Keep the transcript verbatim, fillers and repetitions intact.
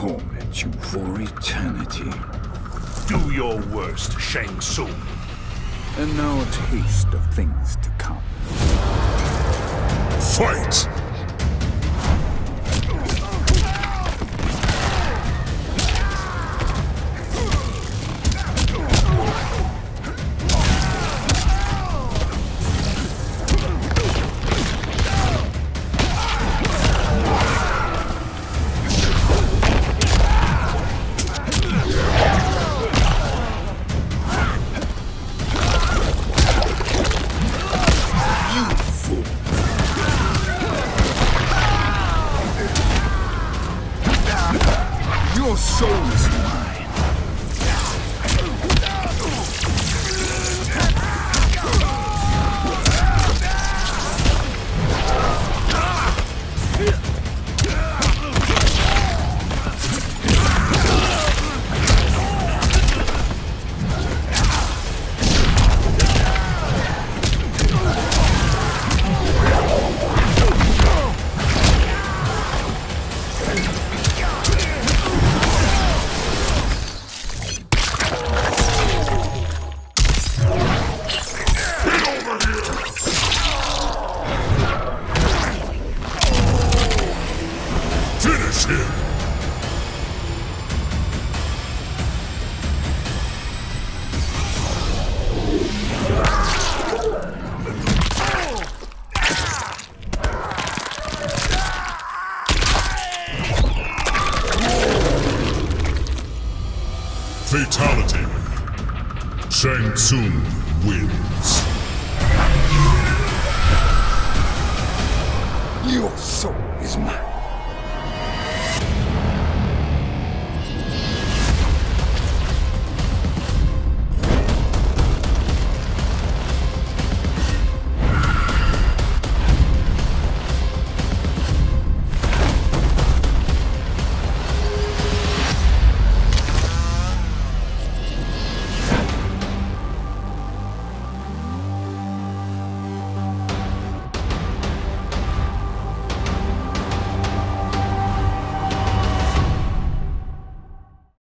torment you for eternity. Do your worst, Shang Tsung. And now a taste of things to come. Fight! Your soul is mine. Fatality. Shang Tsung wins. Your soul is mine.